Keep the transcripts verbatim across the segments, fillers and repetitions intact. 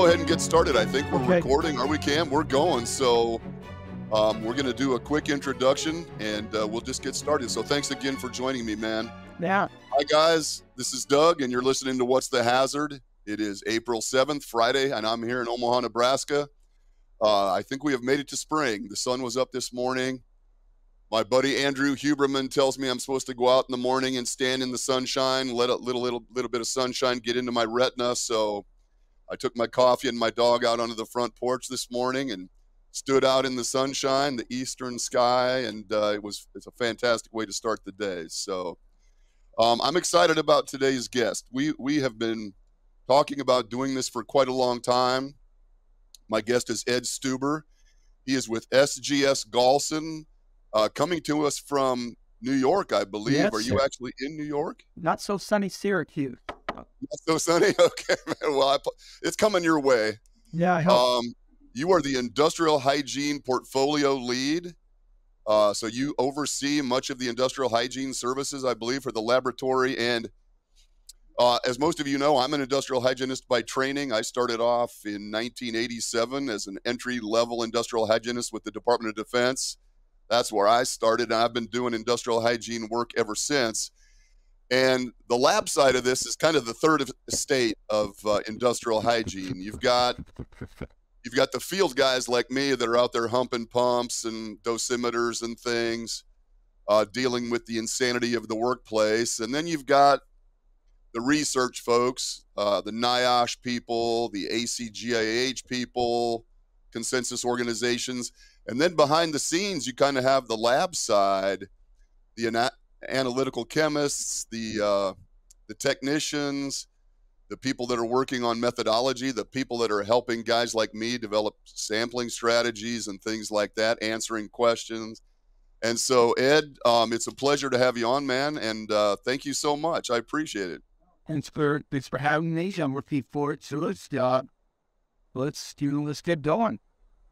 go ahead and get started. I think we're okay. recording, are we, Cam? We're going. So um, we're going to do a quick introduction, and uh, we'll just get started. So thanks again for joining me, man. Yeah. Hi, guys. This is Doug, and you're listening to What's the Hazard. It is April seventh, Friday, and I'm here in Omaha, Nebraska. Uh, I think we have made it to spring. The sun was up this morning. My buddy Andrew Huberman tells me I'm supposed to go out in the morning and stand in the sunshine, let a little little little bit of sunshine get into my retina. So I took my coffee and my dog out onto the front porch this morning and stood out in the sunshine, the eastern sky, and uh, it was it's a fantastic way to start the day. So um, I'm excited about today's guest. We we have been talking about doing this for quite a long time. My guest is Ed Stuber. He is with S G S Galson. Uh, coming to us from New York, I believe. Yes, Are you sir. actually in New York? Not so sunny Syracuse. Not so sunny? Okay. Well, I, it's coming your way. Yeah, I hope. Um, you are the Industrial Hygiene Portfolio Lead. Uh, so you oversee much of the industrial hygiene services, I believe, for the laboratory. And uh, as most of you know, I'm an industrial hygienist by training. I started off in nineteen eighty-seven as an entry-level industrial hygienist with the Department of Defense. That's where I started, and I've been doing industrial hygiene work ever since. And the lab side of this is kind of the third estate of uh, industrial hygiene. You've got you've got the field guys like me that are out there humping pumps and dosimeters and things, uh, dealing with the insanity of the workplace. And then you've got the research folks, uh, the NIOSH people, the A C G I H people, consensus organizations. And then behind the scenes, you kind of have the lab side, the ana analytical chemists, the, uh, the technicians, the people that are working on methodology, the people that are helping guys like me develop sampling strategies and things like that, answering questions. And so, Ed, um, it's a pleasure to have you on, man, and uh, thank you so much. I appreciate it. Thanks for, thanks for having me. I'm looking forward to it. Uh, let's, you know, let's get going.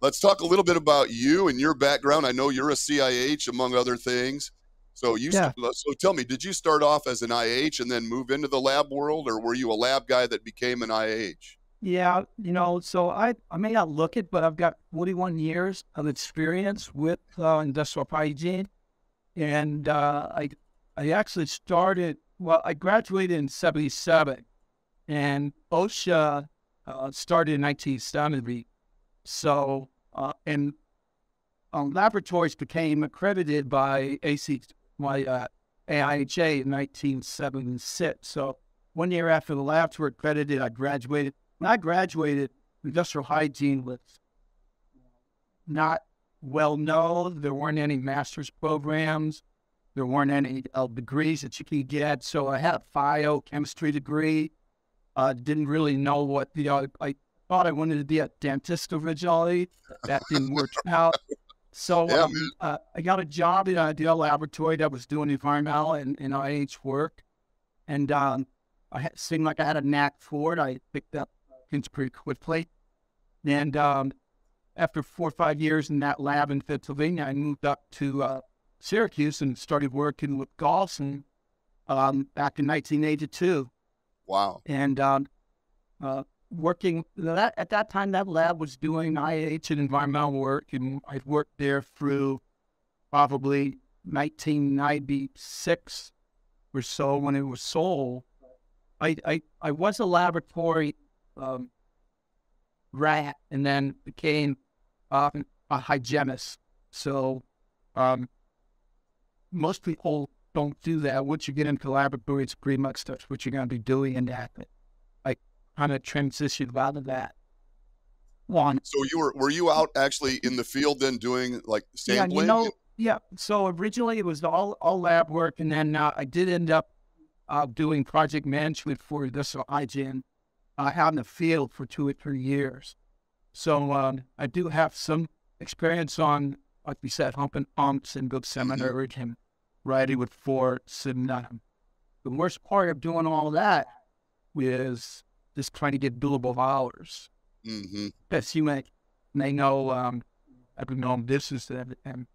Let's talk a little bit about you and your background. I know you're a C I H, among other things. So you, yeah. so tell me, did you start off as an I H and then move into the lab world, or were you a lab guy that became an I H? Yeah, you know, so I, I may not look it, but I've got forty-one years of experience with uh, industrial hygiene. And uh, I, I actually started, well, I graduated in seventy-seven, and OSHA uh, started in nineteen seventy. So, uh, and um, laboratories became accredited by A I H A in nineteen seventy-six. So one year after the labs were accredited, I graduated. When I graduated, industrial hygiene was not well known. There weren't any master's programs. There weren't any uh, degrees that you could get. So I had a biochemistry degree. I uh, didn't really know what the other, I, thought I wanted to be a dentist originally. That didn't work out. So yeah, um, uh, I got a job in an Ideal laboratory that was doing environmental and, and I H work. And um, I had, seemed like I had a knack for it. I picked up things pretty quickly. And um, after four or five years in that lab in Pennsylvania, I moved up to uh, Syracuse and started working with Galson um, back in nineteen eighty-two. Wow. And um, uh, working that at that time, that lab was doing I H and environmental work, and I'd worked there through probably nineteen ninety-six or so when it was sold. I I, I was a laboratory um, rat, and then became uh, a hygienist. So um, most people don't do that. Once you get into laboratory, it's pretty much that's what you're going to be doing in that. Kind of transitioned out of that one. So you were were you out actually in the field then doing like sampling? Yeah, you know, yeah. So originally it was all all lab work, and then uh, I did end up uh, doing project management for this hygiene uh, out in the field for two or three years. So um, I do have some experience on, like we said, humping pumps and good seminar mm -hmm. and riding with forts, and uh, the worst part of doing all that is just trying to get billable hours. Mm-hmm. As you may, may know, um, I've been on business. And, and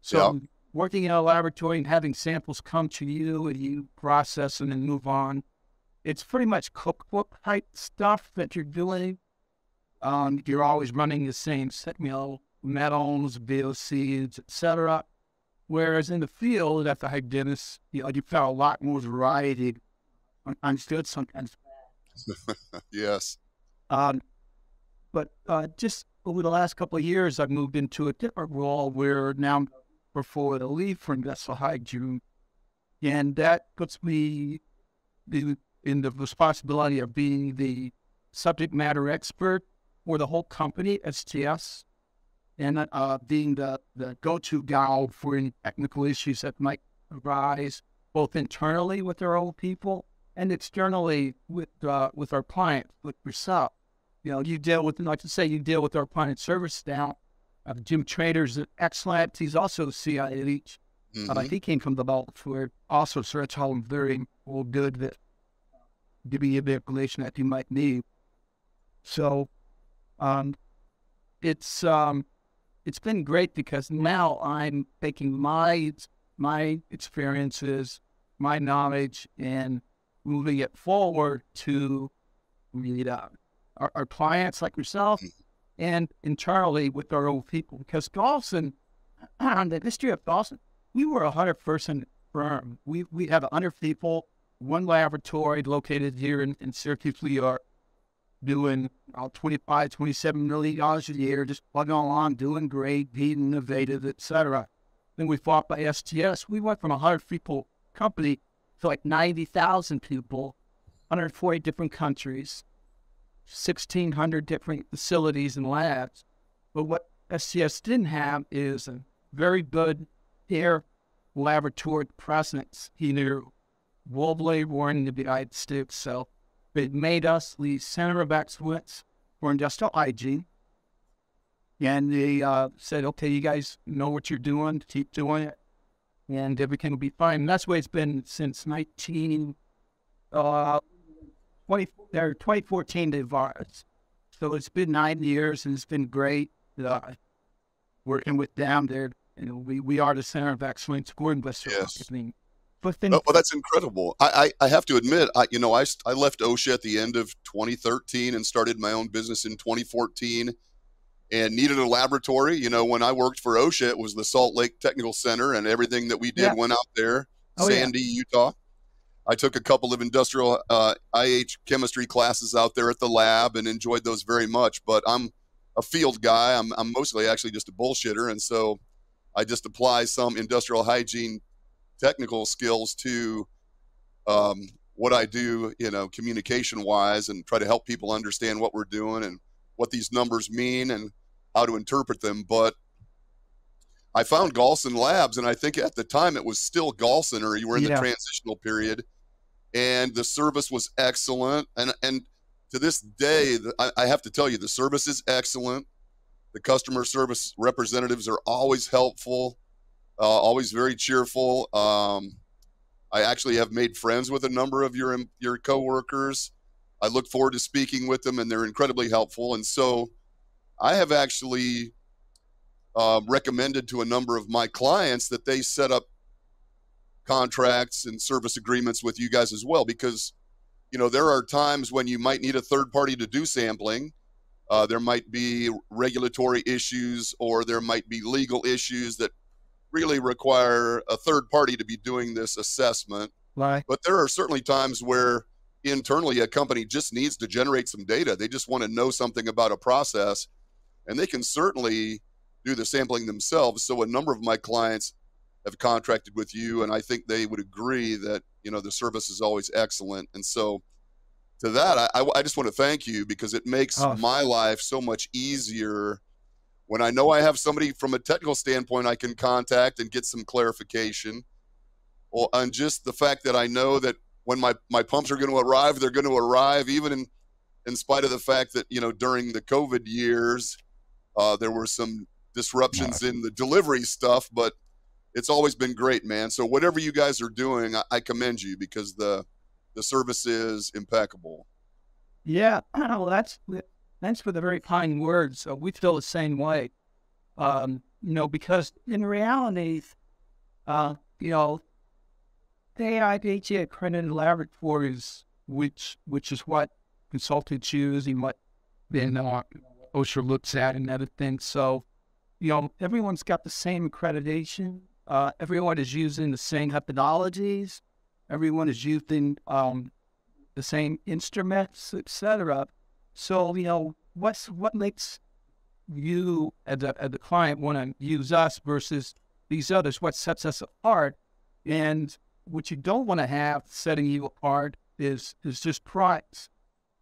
so yeah. working in a laboratory and having samples come to you and you process them and move on, it's pretty much cookbook type stuff that you're doing. Um, you're always running the same set meal, metals, V O Cs, et cetera. Whereas in the field, at the hygienist, you know, you found a lot more variety. Sometimes good, sometimes bad. Yes. Um, but uh, just over the last couple of years, I've moved into a different role where now before the leave from vessel hygiene, and that puts me in the responsibility of being the subject matter expert for the whole company, S G S, and uh, being the, the go-to gal for any technical issues that might arise, both internally with our own people and externally with uh, with our clients, with yourself. You know, you deal with, like I say, you deal with our client service now. Uh, Jim Trader's excellent. He's also C I H. Mm-hmm. uh, he came from the Baltics, where also search how very well good that give you the information that you might need. So, um, it's um, it's been great because now I'm taking my my experiences, my knowledge, and moving it forward to really uh, our, our clients like yourself, and internally with our own people. Because Galson, on the history of Galson, we were a hundred person firm. We we have a hundred people, one laboratory located here in, in Syracuse, New York, doing about twenty-five, twenty-seven million dollars a year, just plugging along, doing great, being innovative, et cetera. Then we fought by S G S. We went from a hundred people company to like ninety thousand people, one hundred forty different countries, sixteen hundred different facilities and labs. But what S G S didn't have is a very good air laboratory presence here globally, we're in the United States. So it made us the center of excellence for industrial hygiene. And they uh, said, okay, you guys know what you're doing, keep doing it, and everything will be fine. And that's the way it's been since nineteen, uh, twenty, or twenty fourteen to ours. So it's been nine years and it's been great uh, working with them. They're, you know, we, we are the center of excellence for industrial hygiene. But then, oh, well, that's incredible. I, I, I have to admit, I, you know, I, I left OSHA at the end of twenty thirteen and started my own business in twenty fourteen and needed a laboratory. You know, when I worked for OSHA, it was the Salt Lake Technical Center, and everything that we did yeah. went out there, oh, Sandy, yeah. Utah. I took a couple of industrial uh, I H chemistry classes out there at the lab and enjoyed those very much. But I'm a field guy. I'm, I'm mostly actually just a bullshitter. And so I just apply some industrial hygiene technical skills to um, what I do, you know, communication wise, and try to help people understand what we're doing and what these numbers mean and how to interpret them. But I found Galson Labs, and I think at the time it was still Galson, or you were in yeah. the transitional period, and the service was excellent. And, and to this day, the, I, I have to tell you, the service is excellent. The customer service representatives are always helpful. Uh, always very cheerful. Um, I actually have made friends with a number of your your coworkers. I look forward to speaking with them, and they're incredibly helpful. And so, I have actually uh, recommended to a number of my clients that they set up contracts and service agreements with you guys as well, because you know there are times when you might need a third party to do sampling. Uh, there might be regulatory issues, or there might be legal issues that really require a third party to be doing this assessment. Right. But there are certainly times where internally a company just needs to generate some data. They just want to know something about a process, and they can certainly do the sampling themselves. So a number of my clients have contracted with you, and I think they would agree that, you know, the service is always excellent. And so to that, I, I just want to thank you, because it makes oh. my life so much easier when I know I have somebody from a technical standpoint I can contact and get some clarification, or on just the fact that I know that when my, my pumps are going to arrive, they're going to arrive, even in, in spite of the fact that, you know, during the COVID years, uh, there were some disruptions yeah. in the delivery stuff, but it's always been great, man. So whatever you guys are doing, I, I commend you, because the, the service is impeccable. Yeah. Well, that's Thanks for the very kind words. Uh, we feel the same way, um, you know, because in reality, uh, you know, the A I H A accredited laboratories, which which is what consultants use and what, and, uh, OSHA looks at and other things. So, you know, everyone's got the same accreditation. Uh, everyone is using the same methodologies. Everyone is using um, the same instruments, et cetera. So, you know, what's, what makes you as a, as a client want to use us versus these others? What sets us apart? And what you don't want to have setting you apart is, is just price.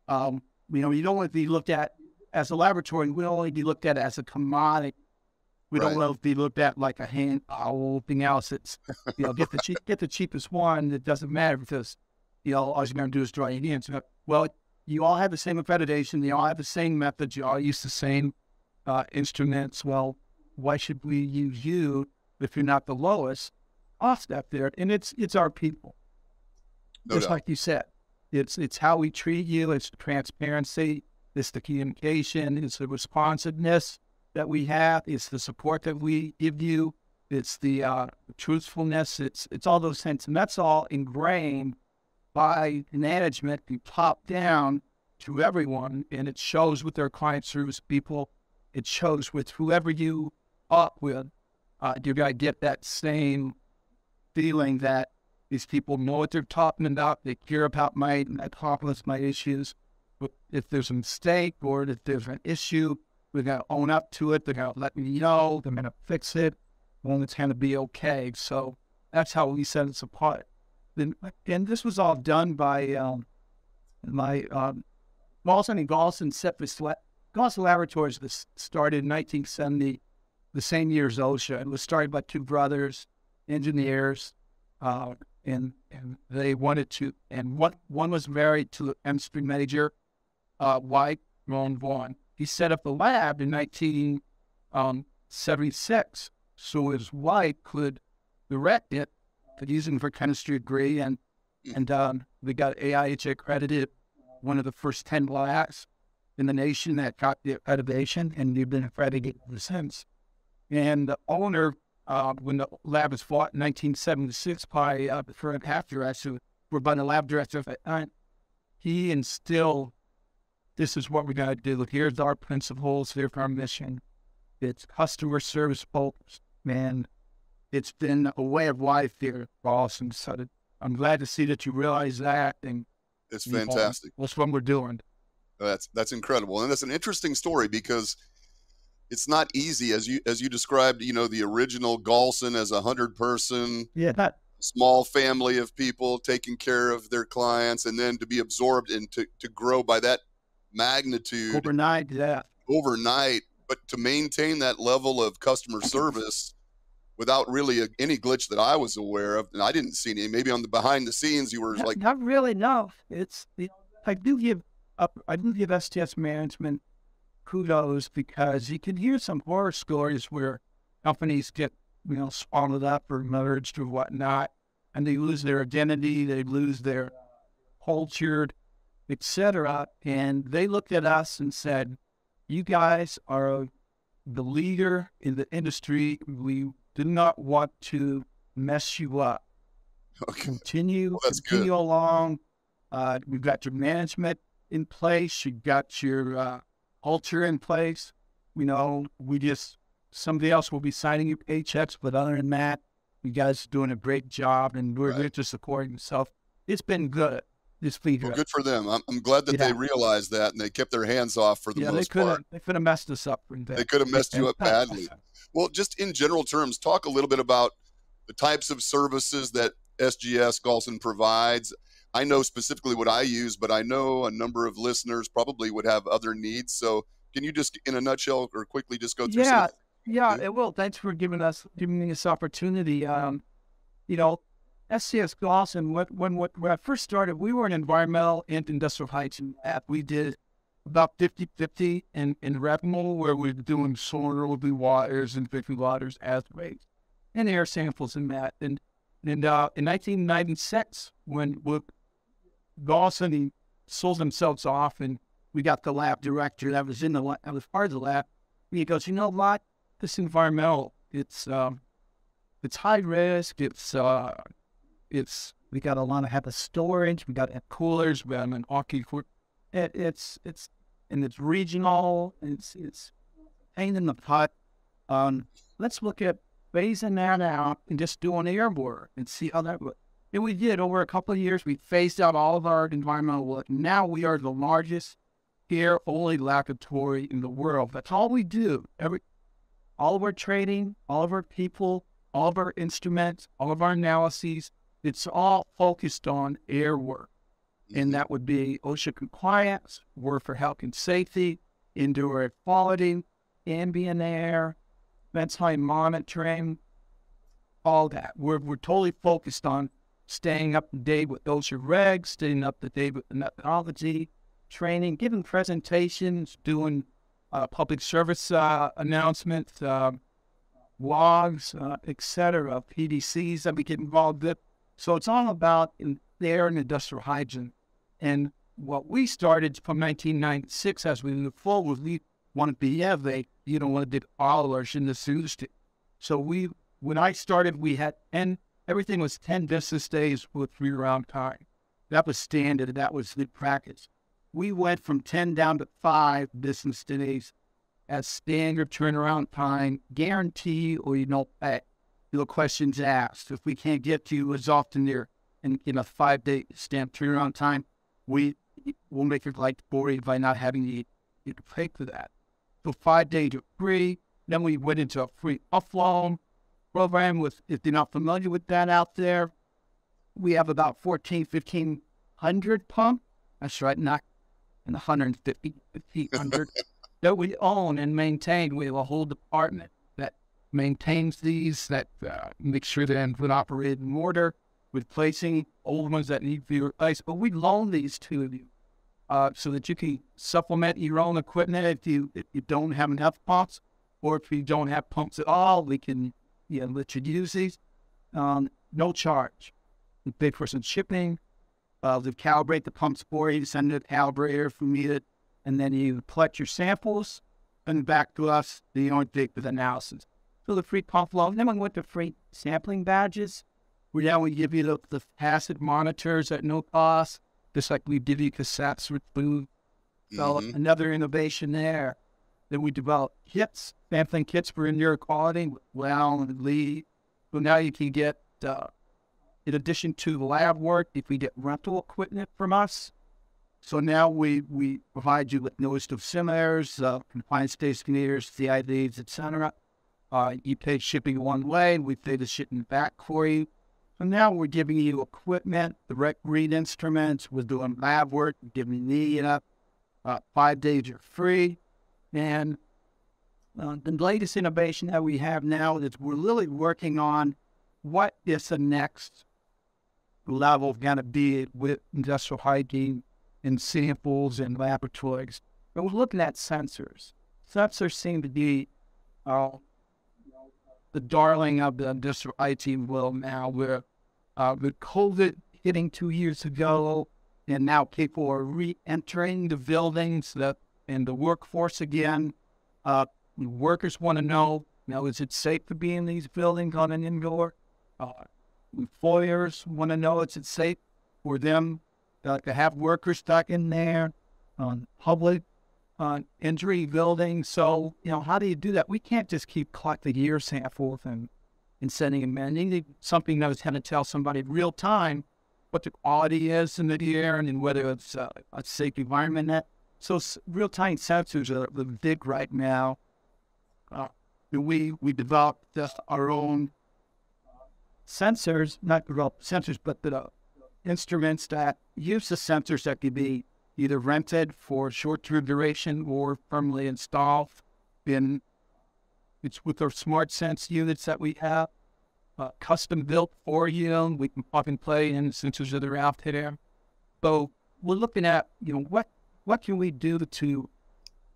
Um, you know, you don't want to be looked at as a laboratory. We don't want to be looked at as a commodity. We right. don't love to be looked at like a hand owl, thing else. It's, you know, get the cheap, get the cheapest one. It doesn't matter because, you know, all you're going to do is draw your hands. Well, you all have the same accreditation. You all have the same method. You all use the same uh, instruments. Well, why should we use you if you're not the lowest cost up there? And it's it's our people. No Just doubt. Like you said, it's it's how we treat you. It's the transparency. It's the communication. It's the responsiveness that we have. It's the support that we give you. It's the uh, truthfulness. It's it's all those things, and that's all ingrained by management and top down to everyone. And it shows with their client service people. It shows with whoever you up with. Uh, you're gonna get that same feeling that these people know what they're talking about. They care about my my problems, my issues. But if there's a mistake or if there's an issue, we're going to own up to it. They're going to let me know. They're going to fix it. Well, it's going to be okay. So that's how we set us apart. Then, and this was all done by um, my um, Galson and Galson set this. Galson Laboratories this started in nineteen seventy, the same year as OSHA. It was started by two brothers, engineers, uh, and and they wanted to. And one one was married to the industry manager, uh, White Ron Vaughn. He set up the lab in nineteen seventy-six so his wife could direct it using her chemistry degree, and and um, we got A I H A accredited, one of the first ten labs in the nation that got the accreditation, and they've been accredited ever since. And the owner, uh, when the lab was bought in nineteen seventy-six by uh, the current half director, were by the lab director at that time, he instilled, this is what we got to do. Here's our principles. Here's our mission. It's customer service focused, man. It's been a way of life here, Galson. So I'm glad to see that you realize that. And it's fantastic. That's what we're doing. That's that's incredible, and that's an interesting story because it's not easy, as you as you described. You know, the original Galson as a hundred person, yeah, that small family of people taking care of their clients, and then to be absorbed and to to grow by that magnitude overnight, yeah, overnight, but to maintain that level of customer service without really a, any glitch that I was aware of, and I didn't see any. Maybe on the behind the scenes, you were not, like, not really. No, it's you know, I do give up. I do give S G S management kudos because you can hear some horror stories where companies get you know swallowed up or merged or whatnot, and they lose their identity, they lose their culture, et cetera. And they looked at us and said, you guys are the leader in the industry. We do not want to mess you up. Okay. Continue, well, continue good. along. Uh, we've got your management in place. You've got your uh, culture in place. You know, we just, somebody else will be signing your paychecks. But other than that, you guys are doing a great job and we're right. just supporting yourself. It's been good. This well, good for them. I'm, I'm glad that yeah. they realized that and they kept their hands off for the yeah, most they part. They could have messed us up. They, they could have messed you up badly. Well, just in general terms, talk a little bit about the types of services that S G S Galson provides. I know specifically what I use, but I know a number of listeners probably would have other needs. So can you just, in a nutshell or quickly, just go through yeah, some? Yeah, yeah, well, thanks for giving us giving me this opportunity. Um, you know, S G S Galson, when, when, when I first started, we were an environmental and industrial hygiene lab. We did about fifty fifty in, in revenue, where we were doing soil, waters, and fifty waters as waste, and air samples and that. And, and uh, in nineteen ninety-six, when Galson sold themselves off and we got the lab director that was in the that was part of the lab, and he goes, you know what, this environmental, it's, um, it's high risk, it's... Uh, It's, we got a lot of have a storage, we got coolers, we got an hockey court. It, it's, it's, and it's regional, and it's, it's pain in the butt. Um, let's look at phasing that out and just do an air work and see how that would. And we did over a couple of years. We phased out all of our environmental work. Now we are the largest air-only laboratory in the world. That's all we do. Every, all of our training, all of our people, all of our instruments, all of our analyses, it's all focused on air work. And that would be OSHA compliance, work for health and safety, indoor air quality, ambient air, bedtime monitoring, all that. We're, we're totally focused on staying up to date with OSHA regs, staying up to date with the methodology, training, giving presentations, doing uh, public service uh, announcements, uh, logs, uh, et cetera, P D Cs that we get involved with. So it's all about in air and industrial hygiene. And what we started from nineteen ninety-six as we move forward, we want to be elevate, you know, want to do all our in this industry. So we, when I started, we had, and everything was ten business days with three round time. That was standard. That was the practice. We went from ten down to five business days as standard turnaround time, guarantee, or you know, no questions asked. If we can't get to you as often there, and in a five-day stamp turnaround time, we will make it like forty by not having you to pay for that. So five-day to free. Then we went into a free offload program with, if you're not familiar with that out there, we have about fourteen, fifteen hundred pumps. That's right, not in one hundred fifty, fifteen hundred that we own and maintain. We have a whole department that maintains these, that uh, makes sure they're in good operating order, replacing old ones that need to be replaced. But we loan these to you uh, so that you can supplement your own equipment if you, if you don't have enough pumps, or if you don't have pumps at all, we can, yeah, let you use these. Um, no charge. We pay for some shipping. Uh, they calibrate the pumps for you, send it to a calibrator if you need it, and then you collect your samples and back to us. They don't take the analysis. So the free pump loan. Then we went to free sampling badges. We now we give you the, the acid monitors at no cost, just like we give you cassettes with food. So mm-hmm. another innovation there. Then we developed kits, sampling kits for indoor quality, well, and lead. So now you can get, uh, in addition to the lab work, if we get rental equipment from us. So now we, we provide you with notice of seminars, uh, compliance space containers, C I Ds, et cetera. Uh, you pay shipping one way, we pay the shipping back for you. So now we're giving you equipment, direct read instruments, we're doing lab work, giving you up. Uh, five days are free. And uh, the latest innovation that we have now is we're really working on what is the next level going to be with industrial hygiene and samples and laboratories. But we're looking at sensors. Sensors seem to be uh, the darling of the industrial I T world now, where uh, with COVID hitting two years ago, and now people are re-entering the buildings that and the workforce again. Uh, workers want to know, you know, is it safe to be in these buildings on an indoor? Uh, employers want to know, is it safe for them uh, to have workers stuck in there on public uh, injury buildings? So, you know, how do you do that? We can't just keep collecting year samples and, and sending them in. You need something that was going to tell somebody in real time what the quality is in the air and whether it's uh, a safe environment. That. So real-time sensors are the big right now. Uh, we we developed uh, our own sensors, not developed sensors, but the uh, instruments that use the sensors that could be either rented for short-term duration or firmly installed. In, it's with our smart sense units that we have, uh, custom-built for you. We can pop and play in sensors that are out there. So we're looking at, you know, what What can we do to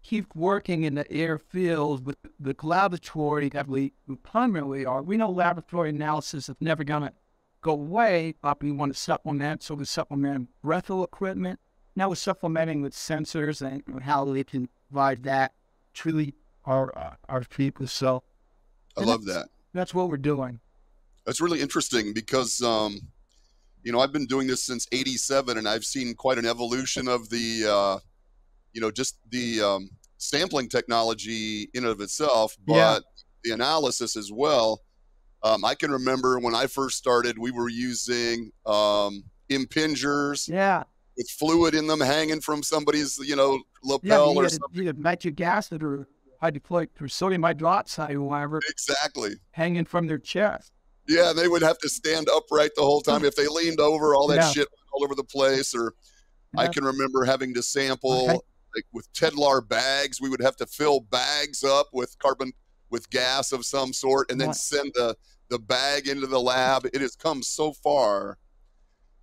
keep working in the air field with the laboratory that we primarily are? We know laboratory analysis is never going to go away, but we want to supplement. So we supplement rental equipment. Now we're supplementing with sensors and how they can provide that to our, uh, our people. So I love that. That's what we're doing. That's really interesting because, um, you know, I've been doing this since eighty-seven, and I've seen quite an evolution of the uh, you know, just the um, sampling technology in and of itself, but yeah. the analysis as well. Um, I can remember when I first started, we were using um, impingers. Yeah. With fluid in them hanging from somebody's, you know, lapel yeah, or something. Yeah, nitric acid or hydrochloric or sodium hydroxide or whatever. Exactly. Hanging from their chest. Yeah, they would have to stand upright the whole time. If they leaned over, all that yeah. shit went all over the place. Or yeah. I can remember having to sample okay. like with Tedlar bags. We would have to fill bags up with carbon, with gas of some sort, and then what? send the, the bag into the lab. It has come so far.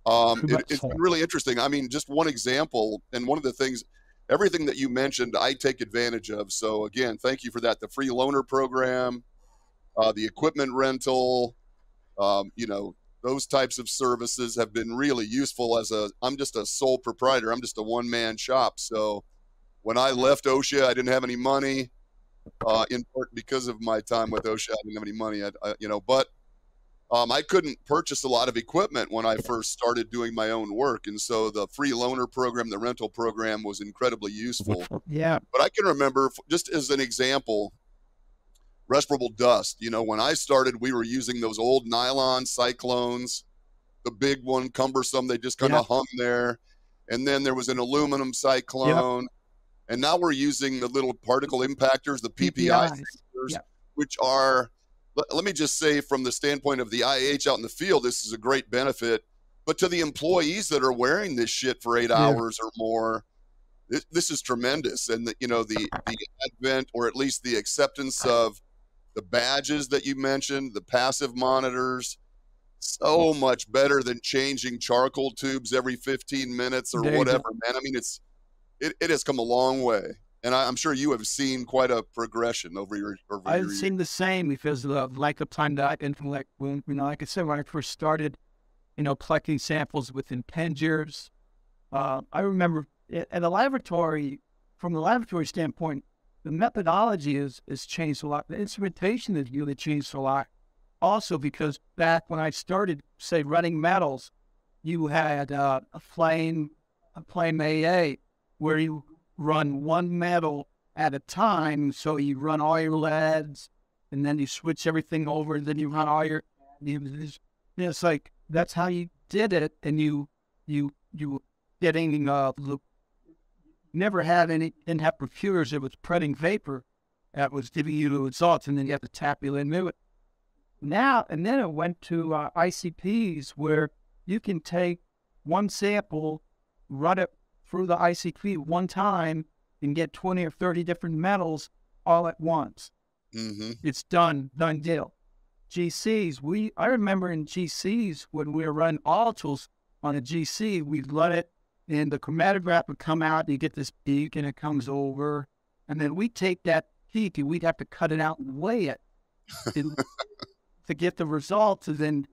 Um, it, it's been really interesting. I mean, just one example, and one of the things, everything that you mentioned, I take advantage of. So again, thank you for that. The free loaner program, uh, the equipment rental, um, you know, those types of services have been really useful as a, I'm just a sole proprietor. I'm just a one man shop. So when I left OSHA, I didn't have any money, uh, in part because of my time with OSHA. I didn't have any money, I, I, you know, but Um, I couldn't purchase a lot of equipment when I first started doing my own work. And so the free loaner program, the rental program was incredibly useful. Yeah. But I can remember, just as an example, respirable dust. You know, when I started, we were using those old nylon cyclones, the big one, cumbersome. They just kind of yeah. hung there. And then there was an aluminum cyclone. Yeah. And now we're using the little particle impactors, the P P I, sensors, yeah. which are... Let me just say, from the standpoint of the I A H out in the field, this is a great benefit. But to the employees that are wearing this shit for eight yeah. hours or more, this, this is tremendous. And, the, you know, the, the advent, or at least the acceptance of the badges that you mentioned, the passive monitors, so much better than changing charcoal tubes every fifteen minutes or there whatever, man. I mean, it's it, it has come a long way. And I, I'm sure you have seen quite a progression over your. Over I've your seen years. The same because of like the time that I've been from, like, when, you know, like I said, when I first started, you know, collecting samples with impingers. Uh, I remember at the laboratory, from the laboratory standpoint, the methodology is, is changed a lot. The instrumentation has really changed a lot. Also, because back when I started, say, running metals, you had uh, a flame, a flame A A, where you run one metal at a time. So you run all your leads, and then you switch everything over, and then you run all your, you know, it's like, that's how you did it. And you, you, you getting, uh, never had any, didn't have perfumers. It was printing vapor that was giving you the results, and then you have to tabulate and move it. Now, and then it went to uh, I C Ps, where you can take one sample, run it through the I C P one time and get twenty or thirty different metals all at once. Mm-hmm. It's done, done deal. G Cs, we, I remember in G Cs, when we were running all tools on a G C, we'd let it, and the chromatograph would come out, and you get this peak, and it comes over, and then we take that peak, and we'd have to cut it out and weigh it to, to get the results. And then,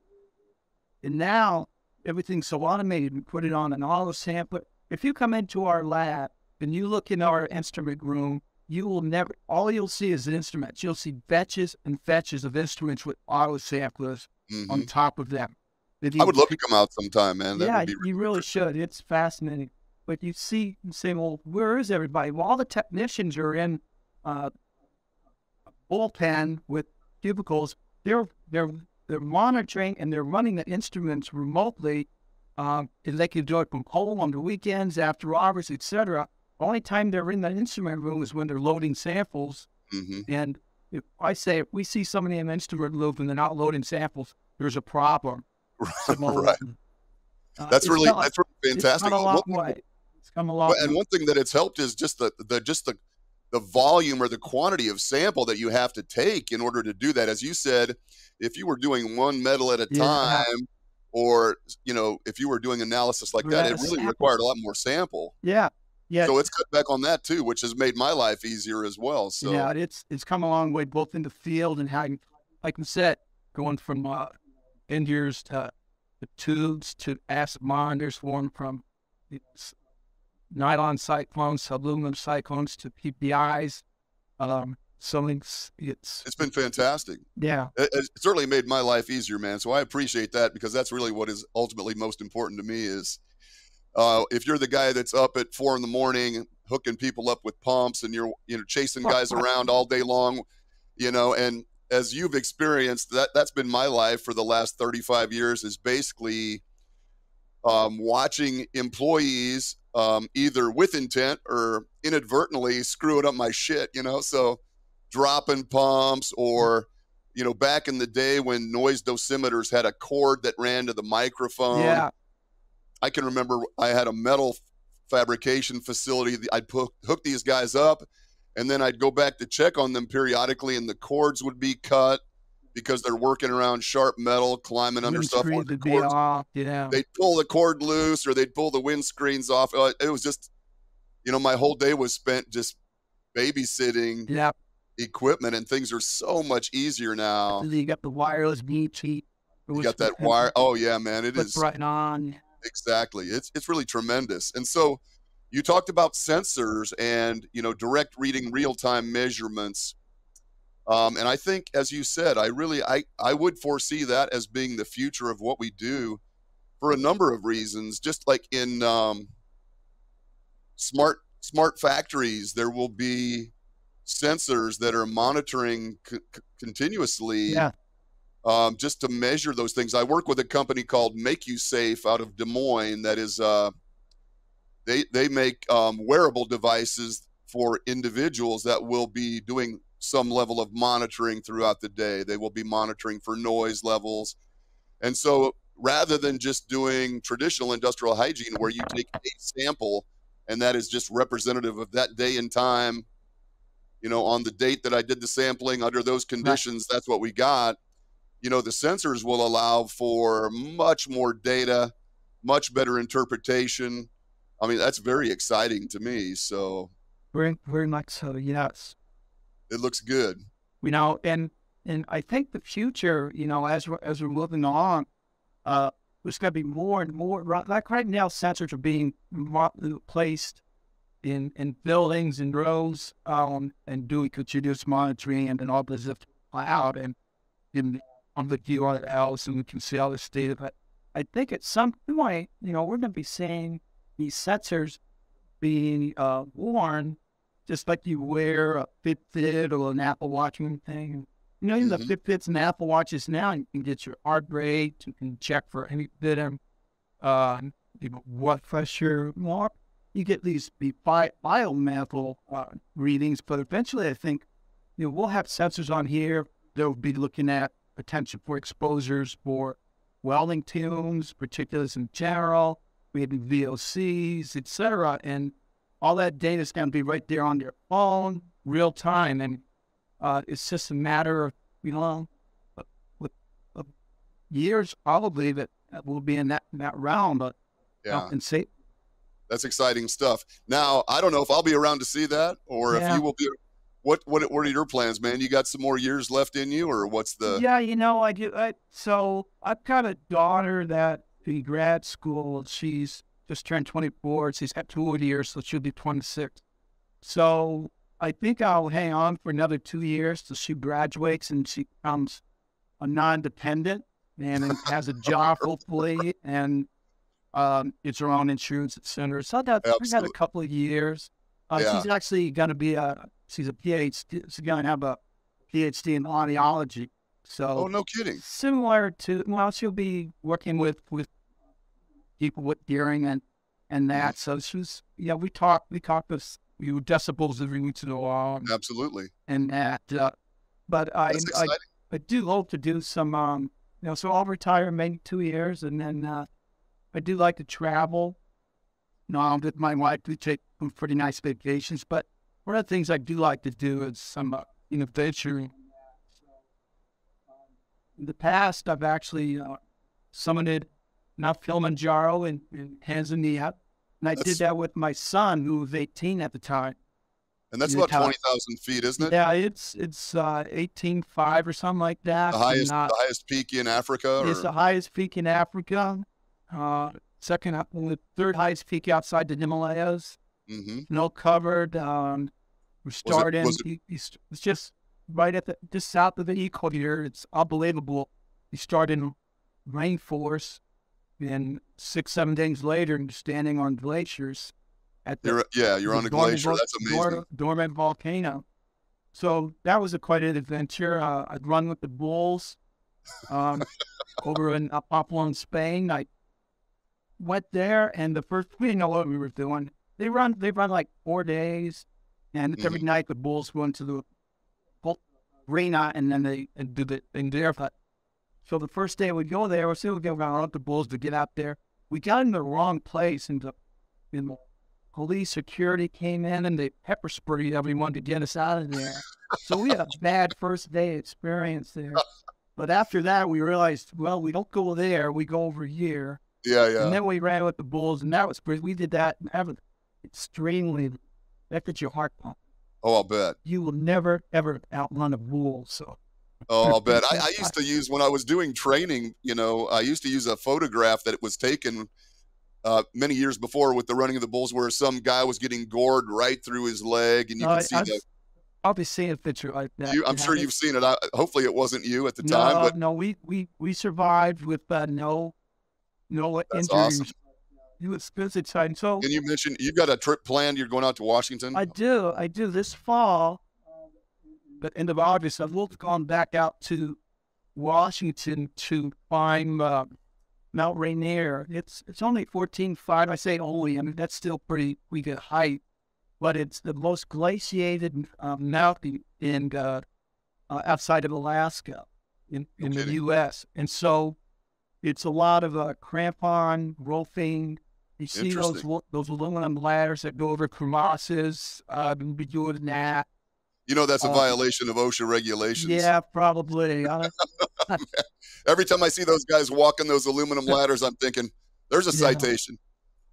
and now everything's so automated. We put it on an auto sampler. If you come into our lab and you look in our instrument room, you will never, all you'll see is instruments. You'll see batches and fetches of instruments with auto samplers mm-hmm. on top of them. You, I would love to come out sometime, man. That yeah, would be really you really should. It's fascinating. But you see, you say, well, where is everybody? Well, all the technicians are in uh, a bullpen with cubicles. They're, they're, they're monitoring and they're running the instruments remotely. Um, and they can do it from home on the weekends, after hours, et cetera. The only time they're in the instrument room is when they're loading samples. Mm-hmm. And if I say, if we see somebody in the instrument room and they're not loading samples, there's a problem. Right. right. Uh, that's really not, that's really fantastic. It's come a long way. It's come a long way. And one thing that it's helped is just the the just the the volume or the quantity of sample that you have to take in order to do that. As you said, if you were doing one metal at a yeah. time. Or, you know, if you were doing analysis like that, it really sample. required a lot more sample. Yeah. Yeah. So it's cut back on that too, which has made my life easier as well. So yeah, it's, it's come a long way, both in the field and how you, like I said, going from uh, enders to the tubes to acid monitors, formed from nylon cyclones to aluminum cyclones to P P Is. Um, So it's, it's it's been fantastic. Yeah, it, it certainly made my life easier, man. So I appreciate that, because that's really what is ultimately most important to me. Is uh, if you're the guy that's up at four in the morning hooking people up with pumps, and you're, you know, chasing guys around all day long, you know, and as you've experienced that, that's been my life for the last thirty-five years, is basically um, watching employees um, either with intent or inadvertently screwing up my shit, you know, so dropping pumps or, you know, back in the day when noise dosimeters had a cord that ran to the microphone. Yeah. I can remember I had a metal fabrication facility. I'd put, hook these guys up, and then I'd go back to check on them periodically, and the cords would be cut because they're working around sharp metal, climbing under stuff. The cords, off, you know. They'd pull the cord loose, or they'd pull the windscreens off. It was just, you know, my whole day was spent just babysitting yep. equipment, and things are so much easier now. You got the wireless beat sheet. You got that wire. Oh, yeah, man. It is. Right on. Exactly. It's, it's really tremendous. And so you talked about sensors and, you know, direct reading, real-time measurements. Um, and I think, as you said, I really, I, I would foresee that as being the future of what we do for a number of reasons. Just like in um, smart, smart factories, there will be sensors that are monitoring c- continuously. Yeah. Um, just to measure those things. I work with a company called Make You Safe out of Des Moines that is, uh, they, they make um, wearable devices for individuals that will be doing some level of monitoring throughout the day. They will be monitoring for noise levels. And so rather than just doing traditional industrial hygiene where you take a sample and that is just representative of that day and time, you know, on the date that I did the sampling under those conditions, that's what we got. You know, the sensors will allow for much more data, much better interpretation. I mean, that's very exciting to me. So very, very much so, yes. It looks good. You know, and and I think the future, you know, as we're, as we're moving on, uh, there's going to be more and more. Like right now, sensors are being placed in, in buildings and roads um, and doing continuous monitoring and all this out and in on the U R Ls, and we can see all this data. But I think at some point, you know, we're going to be seeing these sensors being uh, worn, just like you wear a Fitbit or an Apple Watch or anything. You know, even mm-hmm. the Fitbits and Apple Watches now, you can get your heart rate, you can check for any bit of uh, you know, blood pressure. More, you get these bi biometric uh, readings. But eventually, I think, you know, we'll have sensors on here that will be looking at potential for exposures for welding fumes, particulates in general, maybe V O Cs, et cetera. And all that data is going to be right there on your phone, real time. And uh, it's just a matter of, you know, of, of years probably that will be in that, in that realm. But yeah. And see. That's exciting stuff. Now, I don't know if I'll be around to see that or yeah. if you will be. What, what what are your plans, man? You got some more years left in you, or what's the? Yeah, you know, I do. I, so I've got a daughter that in grad school, she's just turned twenty-four. She's had two years, so she'll be twenty-six. So I think I'll hang on for another two years till she graduates and she becomes a non-dependent and has a job, hopefully, and um, it's her own insurance, et cetera. So I've got a couple of years. Uh, yeah. She's actually going to be a. She's a PhD. She's going to have a PhD in audiology. So, oh, no kidding. Similar to, well, she'll be working with, with people with hearing and, and that. So she's, yeah, we talk, we talk this, we were decibels every week to the law. Absolutely. And that, uh, but I, I, I do hope to do some, um, you know, so I'll retire maybe two years. And then uh, I do like to travel. You know, I'm with my wife. We take pretty nice vacations, but one of the things I do like to do is some uh, innovation. In the past, I've actually uh, summited Mount Kilimanjaro in, in Tanzania, and I that's, did that with my son, who was eighteen at the time. And that's about twenty thousand feet, isn't it? Yeah, it's it's uh, eighteen five or something like that. The highest, and, uh, the highest peak in Africa. It's or? the highest peak in Africa. Uh, second, up, the third highest peak outside the Himalayas. Mm-hmm. No covered. Um, we're starting. Was it, was it, he, it's just right at the just south of the equator. It's unbelievable. You start in rainforest, and six, seven days later, you're standing on glaciers. at the, you're, yeah, you're on a glacier. That's amazing. Dormant volcano. So that was a quite an adventure. Uh, I'd run with the bulls um, over in uh, Pamplona, Spain. I went there, and the first we didn't know what we were doing. They run, they run like four days, and mm-hmm. every night the bulls go into the arena, and then they and do the thing there. But so the first day we go there, we see we get around the bulls to get out there. We got in the wrong place, and the, and the police security came in and they pepper sprayed everyone to get us out of there. So we had a bad first day experience there. But after that, we realized, well, we don't go there. We go over here. Yeah, yeah. And then we ran with the bulls, and that was pretty. We did that. And that was extremely. That gets your heart pumped. Oh, I'll bet. You will never ever outrun a bull. So. Oh, I'll bet. I, I used to use, when I was doing training, you know, I used to use a photograph that was taken uh, many years before with the running of the bulls, where some guy was getting gored right through his leg, and you uh, can see I've, the. I'll be seeing a picture like that. You, I'm sure it. You've seen it. I, hopefully, it wasn't you at the no, time. But no, we we we survived with uh, no, no that's injuries. Awesome. It was good exciting. So. And you mentioned you've got a trip planned. You're going out to Washington. I do. I do this fall. But end of August, I've gone back out to Washington to climb uh, Mount Rainier. It's it's only fourteen five. I say only. I mean, that's still pretty weak at height, but it's the most glaciated um, mountain in uh, uh, outside of Alaska in, in the U S And so it's a lot of uh, crampon, roping. You see those those aluminum ladders that go over crevasses. Uh, I've been doing that. You know, that's a uh, violation of OSHA regulations. Yeah, probably. Every time I see those guys walking those aluminum ladders, I'm thinking, there's a yeah. citation.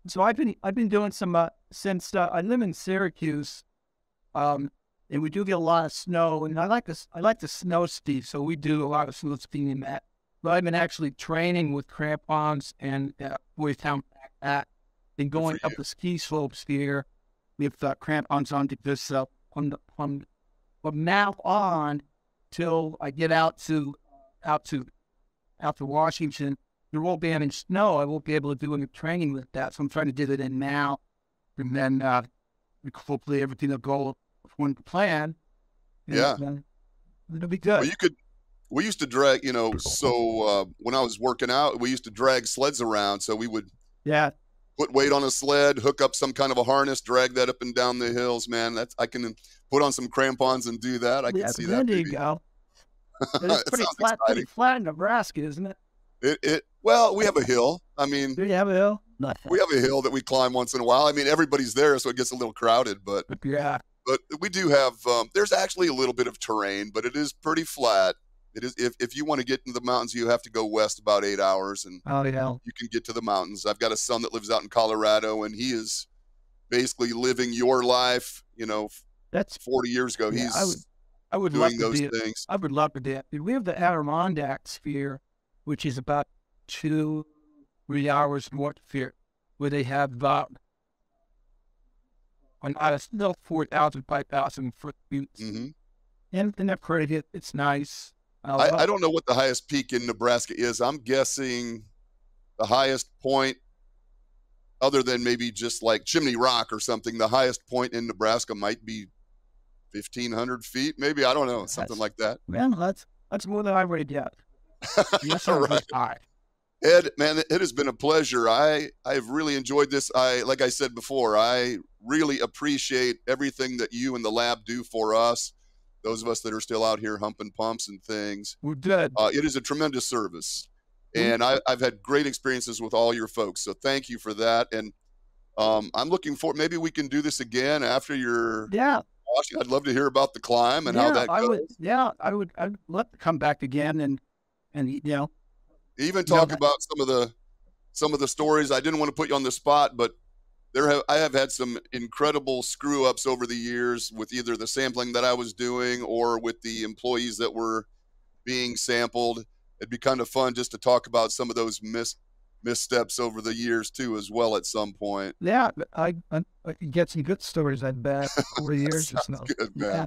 So I've been I've been doing some, uh, since uh, I live in Syracuse, um, and we do get a lot of snow, and I like the, I like the snow ski, so we do a lot of snow skiing in that. But I've been actually training with crampons and uh, boys down back at, and going up the ski slopes here with uh, crampons on to this up uh, on the on from now on till I get out to out to out to Washington, there won't be any snow. I won't be able to do any training with that. So I'm trying to do it in now, and then uh, hopefully everything will go according to plan. And, yeah, uh, it'll be good. Well, you could. We used to drag, you know. So uh, when I was working out, we used to drag sleds around. So we would. Yeah. Put weight on a sled, hook up some kind of a harness, drag that up and down the hills, man. That's I can put on some crampons and do that. I can yeah, see that. There you go. It's pretty flat, pretty flat in Nebraska, isn't it? It it well, we have a hill. I mean, do you have a hill? Nothing. We have a hill that we climb once in a while. I mean, everybody's there, so it gets a little crowded, but yeah. But we do have. Um, there's actually a little bit of terrain, but it is pretty flat. It is if, if you want to get into the mountains, you have to go west about eight hours, and oh, yeah. you can get to the mountains. I've got a son that lives out in Colorado, and he is basically living your life. You know, that's forty years ago. Yeah, he's I would, I would doing love those to things. I would love to do that. We have the Adirondack sphere, which is about two, three hours north of here, where they have about on a still four thousand, five thousand foot buttes, mm-hmm. and then I've heard of it. It's nice. I, I don't know what the highest peak in Nebraska is. I'm guessing the highest point, other than maybe just like Chimney Rock or something, the highest point in Nebraska might be fifteen hundred feet, maybe. I don't know, that's, something like that. Man, that's, that's more than I would get. Yes, all right. High. Ed, man, it has been a pleasure. I, I've really enjoyed this. I, like I said before, I really appreciate everything that you and the lab do for us. Those of us that are still out here humping pumps and things. We're dead. Uh, it is a tremendous service. And I, I've had great experiences with all your folks. So thank you for that. And um, I'm looking for, maybe we can do this again after your. Yeah. Washington. I'd love to hear about the climb and yeah, how that goes. I would, yeah, I would I'd love to come back again and, and you know. Even talk you know, about some of the, some of the stories. I didn't want to put you on the spot, but There have, I have had some incredible screw-ups over the years with either the sampling that I was doing or with the employees that were being sampled. It'd be kind of fun just to talk about some of those mis, missteps over the years, too, as well at some point. Yeah, I, I, I get some good stories, I bet, over the years. Sounds or so. Good, man. Yeah.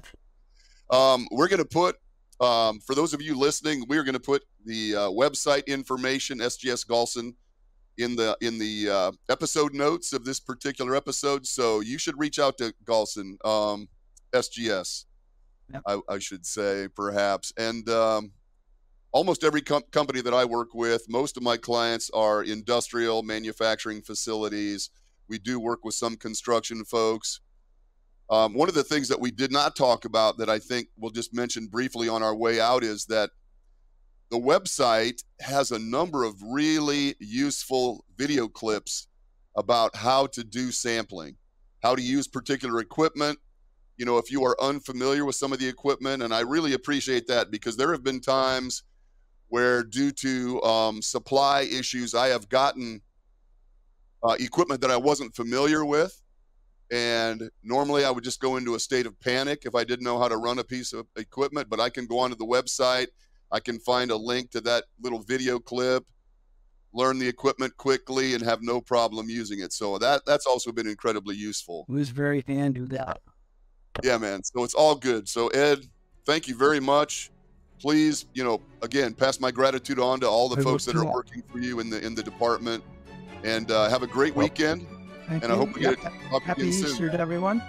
Um, we're going to put, um, for those of you listening, we're going to put the uh, website information, S G S Galson. in the in the uh, episode notes of this particular episode. So you should reach out to Galson, um, S G S, yep. I, I should say, perhaps. And um, almost every com company that I work with, most of my clients are industrial manufacturing facilities. We do work with some construction folks. Um, one of the things that we did not talk about that I think we'll just mention briefly on our way out is that the website has a number of really useful video clips about how to do sampling, how to use particular equipment, you know, if you are unfamiliar with some of the equipment. And I really appreciate that, because there have been times where, due to um, supply issues, I have gotten uh, equipment that I wasn't familiar with. And normally I would just go into a state of panic if I didn't know how to run a piece of equipment, but I can go onto the website. I can find a link to that little video clip, learn the equipment quickly, and have no problem using it. So that that's also been incredibly useful. It was very fan do that. Yeah, man. So it's all good. So Ed, thank you very much. Please, you know, again, pass my gratitude on to all the I folks that are that. working for you in the in the department. And uh, have a great well, weekend. And you. I hope we yeah. get it up Happy again Easter soon. to everyone.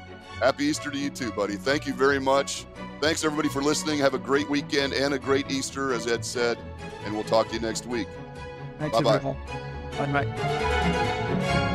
Happy Easter to you too, buddy. Thank you very much. Thanks, everybody, for listening. Have a great weekend and a great Easter, as Ed said, and we'll talk to you next week. Bye-bye. Bye-bye.